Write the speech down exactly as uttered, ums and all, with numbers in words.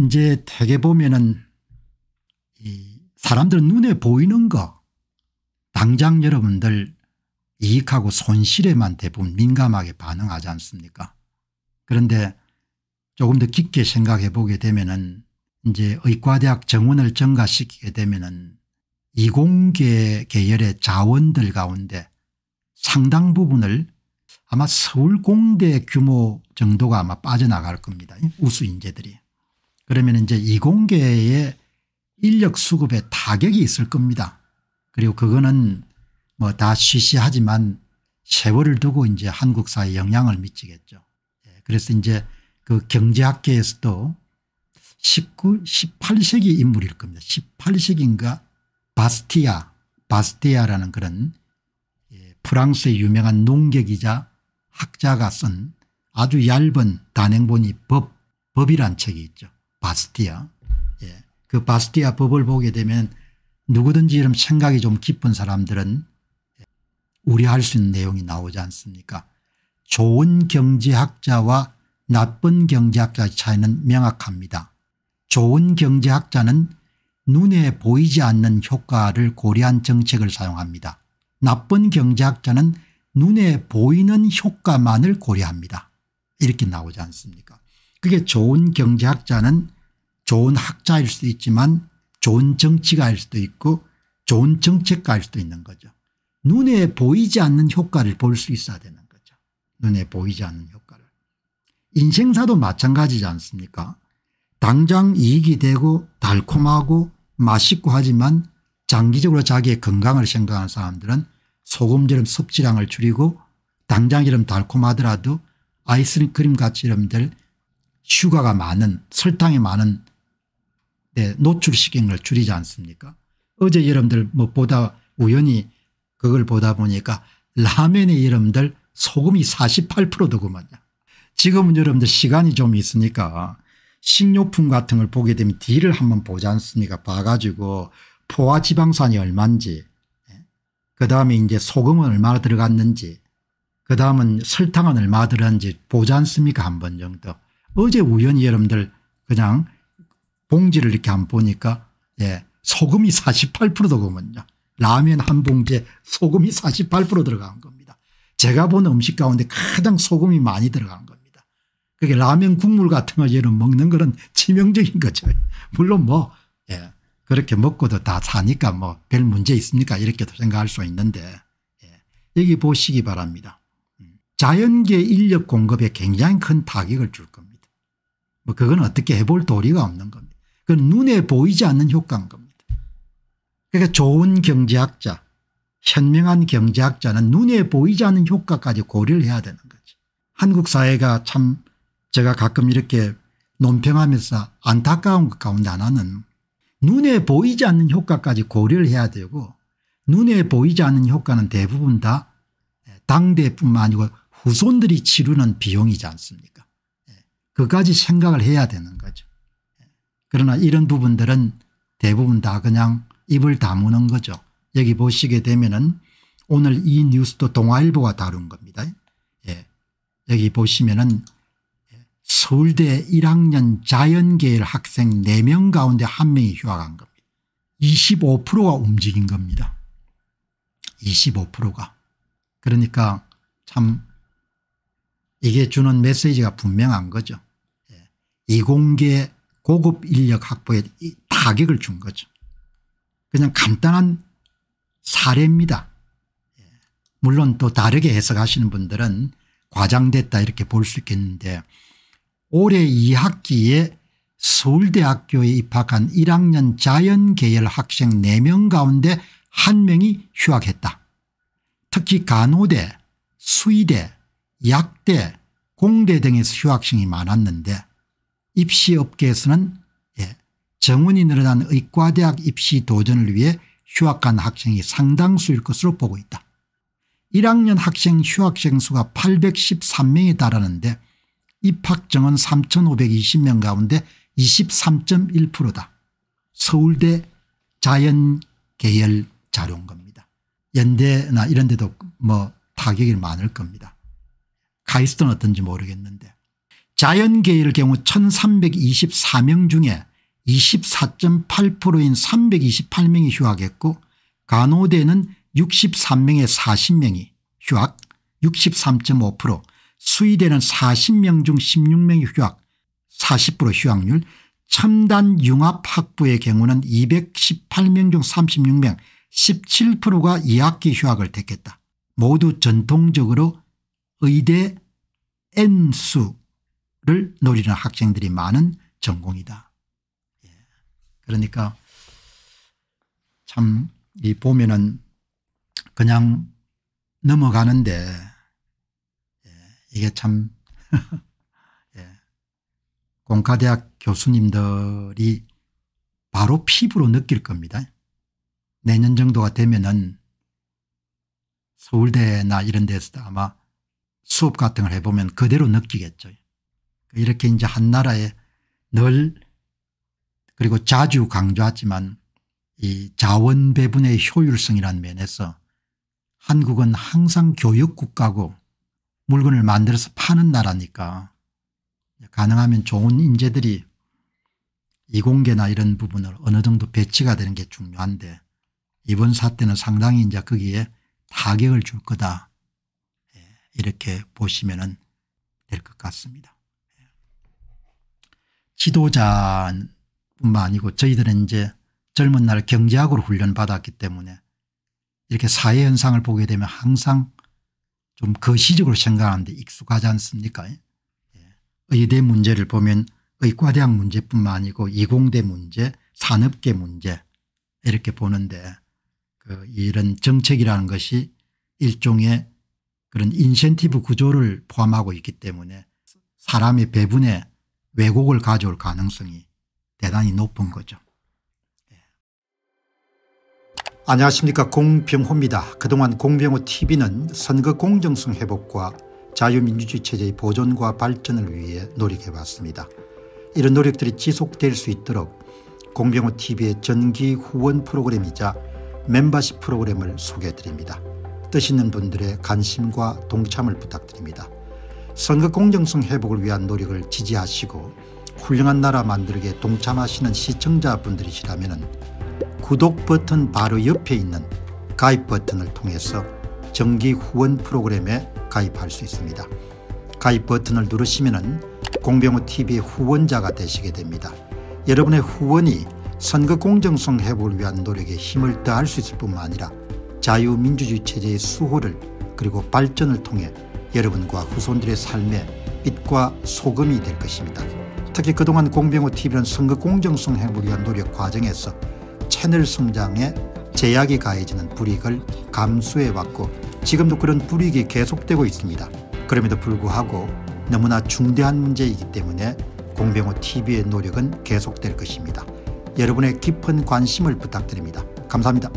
이제 되게 보면은 이 사람들 눈에 보이는 거 당장 여러분들 이익하고 손실에만 대부분 민감하게 반응하지 않습니까? 그런데 조금 더 깊게 생각해 보게 되면은 이제 의과대학 정원을 증가시키게 되면은 이공계 계열의 자원들 가운데 상당 부분을 아마 서울공대 규모 정도가 아마 빠져나갈 겁니다. 우수 인재들이. 그러면 이제 이공계의 인력 수급에 타격이 있을 겁니다. 그리고 그거는 뭐 다 시시하지만 세월을 두고 이제 한국 사회에 영향을 미치겠죠. 그래서 이제 그 경제학계에서도 십구, 십팔 세기 인물일 겁니다. 십팔 세기인가 바스티아, 바스티아라는 그런 프랑스의 유명한 농객이자 학자가 쓴 아주 얇은 단행본이 법, 법이란 책이 있죠. 바스티아. 예. 그 바스티아 법을 보게 되면 누구든지 이런 생각이 좀 깊은 사람들은 우려할 수 있는 내용이 나오지 않습니까? 좋은 경제학자와 나쁜 경제학자의 차이는 명확합니다. 좋은 경제학자는 눈에 보이지 않는 효과를 고려한 정책을 사용합니다. 나쁜 경제학자는 눈에 보이는 효과만을 고려합니다. 이렇게 나오지 않습니까? 그게 좋은 경제학자는 좋은 학자일 수도 있지만 좋은 정치가일 수도 있고 좋은 정책가일 수도 있는 거죠. 눈에 보이지 않는 효과를 볼 수 있어야 되는 거죠. 눈에 보이지 않는 효과를. 인생사도 마찬가지지 않습니까? 당장 이익이 되고 달콤하고 맛있고 하지만 장기적으로 자기의 건강을 생각하는 사람들은 소금처럼 섭취량을 줄이고 당장처럼 달콤하더라도 아이스크림같이 이런 들 슈가가 많은 설탕이 많은 네, 노출시킨 걸 줄이지 않습니까? 어제 여러분들 뭐 보다 우연히 그걸 보다 보니까 라면에 여러분들 소금이 사십팔 퍼센트 더구만요. 지금은 여러분들 시간이 좀 있으니까 식료품 같은 걸 보게 되면 뒤를 한번 보지 않습니까? 봐가지고 포화지방산이 얼마인지 그다음에 이제 소금은 얼마나 들어갔는지 그다음은 설탕은 얼마나 들어갔는지 보지 않습니까? 한 번 정도. 어제 우연히 여러분들 그냥 봉지를 이렇게 한번 보니까 예, 소금이 사십팔 퍼센트 더군요. 라면 한 봉지에 소금이 사십팔 퍼센트 들어간 겁니다. 제가 본 음식 가운데 가장 소금이 많이 들어간 겁니다. 그게 라면 국물 같은 걸 여러분 먹는 거는 치명적인 거죠. 물론 뭐 예, 그렇게 먹고도 다 사니까 뭐 별 문제 있습니까? 이렇게도 생각할 수 있는데 예, 여기 보시기 바랍니다. 자연계 인력 공급에 굉장히 큰 타격을 줄 겁니다. 뭐 그건 어떻게 해볼 도리가 없는 겁니다. 그건 눈에 보이지 않는 효과인 겁니다. 그러니까 좋은 경제학자, 현명한 경제학자는 눈에 보이지 않는 효과까지 고려를 해야 되는 거지. 한국 사회가 참 제가 가끔 이렇게 논평하면서 안타까운 것 가운데 하나는 눈에 보이지 않는 효과까지 고려를 해야 되고 눈에 보이지 않는 효과는 대부분 다 당대뿐만 아니고 후손들이 치르는 비용이지 않습니까? 그까지 생각을 해야 되는 거죠. 그러나 이런 부분들은 대부분 다 그냥 입을 다무는 거죠. 여기 보시게 되면은 오늘 이 뉴스도 동아일보가 다룬 겁니다. 예. 여기 보시면은 서울대 일 학년 자연계열 학생 네 명 가운데 한 명이 휴학한 겁니다. 이십오 퍼센트가 움직인 겁니다. 이십오 퍼센트가. 그러니까 참 이게 주는 메시지가 분명한 거죠. 이공계 고급 인력 확보에 타격을 준 거죠. 그냥 간단한 사례입니다. 물론 또 다르게 해석하시는 분들은 과장됐다 이렇게 볼 수 있겠는데 올해 이 학기에 서울대학교에 입학한 일 학년 자연계열 학생 네 명 가운데 한 명이 휴학했다. 특히 간호대, 수의대, 약대, 공대 등에서 휴학생이 많았는데 입시업계에서는 예, 정원이 늘어난 의과대학 입시 도전을 위해 휴학한 학생이 상당수일 것으로 보고 있다. 일 학년 학생 휴학생 수가 팔백십삼 명에 달하는데 입학 정원 삼천오백이십 명 가운데 이십삼 점 일 퍼센트다. 서울대 자연계열 자료인 겁니다. 연대나 이런 데도 뭐 타격이 많을 겁니다. 가이스트는 어떤지 모르겠는데 자연계열 경우 천삼백이십사 명 중에 이십사 점 팔 퍼센트인 삼백이십팔 명이 휴학했고 간호대는 육십삼 명의 사십 명이 휴학, 육십삼 점 오 퍼센트, 수의대는 사십 명 중 십육 명이 휴학, 사십 퍼센트 휴학률, 첨단융합학부의 경우는 이백십팔 명 중 삼십육 명, 십칠 퍼센트가 이 학기 휴학을 택했다. 모두 전통적으로 의대 N수를 노리는 학생들이 많은 전공이다. 그러니까 참 이 보면은 그냥 넘어가는데 이게 참 공과대학 교수님들이 바로 피부로 느낄 겁니다. 내년 정도가 되면은 서울대나 이런 데서도 아마 수업 같은 걸 해보면 그대로 느끼겠죠. 이렇게 이제 한 나라에 늘 그리고 자주 강조하지만 이 자원 배분의 효율성이라는 면에서 한국은 항상 교육국가고 물건을 만들어서 파는 나라니까 가능하면 좋은 인재들이 이공계나 이런 부분을 어느 정도 배치가 되는 게 중요한데 이번 사태는 상당히 이제 거기에 타격을 줄 거다. 이렇게 보시면 될 것 같습니다. 지도자뿐만 아니고 저희들은 이제 젊은 날 경제학으로 훈련받았기 때문에 이렇게 사회 현상을 보게 되면 항상 좀 거시적으로 생각하는데 익숙하지 않습니까? 의대 문제를 보면 의과대학 문제뿐만 아니고 이공대 문제, 산업계 문제 이렇게 보는데 그 이런 정책이라는 것이 일종의 그런 인센티브 구조를 포함하고 있기 때문에 사람의 배분에 왜곡을 가져올 가능성이 대단히 높은 거죠. 네. 안녕하십니까, 공병호입니다. 그동안 공병호 티비는 선거 공정성 회복과 자유민주주의 체제의 보존과 발전을 위해 노력해왔습니다. 이런 노력들이 지속될 수 있도록 공병호 티비의 정기 후원 프로그램이자 멤버십 프로그램을 소개해드립니다. 뜻 있는 분들의 관심과 동참을 부탁드립니다. 선거 공정성 회복을 위한 노력을 지지하시고 훌륭한 나라 만들기에 동참하시는 시청자분들이시라면 구독 버튼 바로 옆에 있는 가입 버튼을 통해서 정기 후원 프로그램에 가입할 수 있습니다. 가입 버튼을 누르시면 공병호티비의 후원자가 되시게 됩니다. 여러분의 후원이 선거 공정성 회복을 위한 노력에 힘을 더할 수 있을 뿐만 아니라 자유민주주의 체제의 수호를 그리고 발전을 통해 여러분과 후손들의 삶에 빛과 소금이 될 것입니다. 특히 그동안 공병호티비는 선거 공정성 회복을 위한 노력 과정에서 채널 성장에 제약이 가해지는 불이익을 감수해왔고 지금도 그런 불이익이 계속되고 있습니다. 그럼에도 불구하고 너무나 중대한 문제이기 때문에 공병호티비의 노력은 계속될 것입니다. 여러분의 깊은 관심을 부탁드립니다. 감사합니다.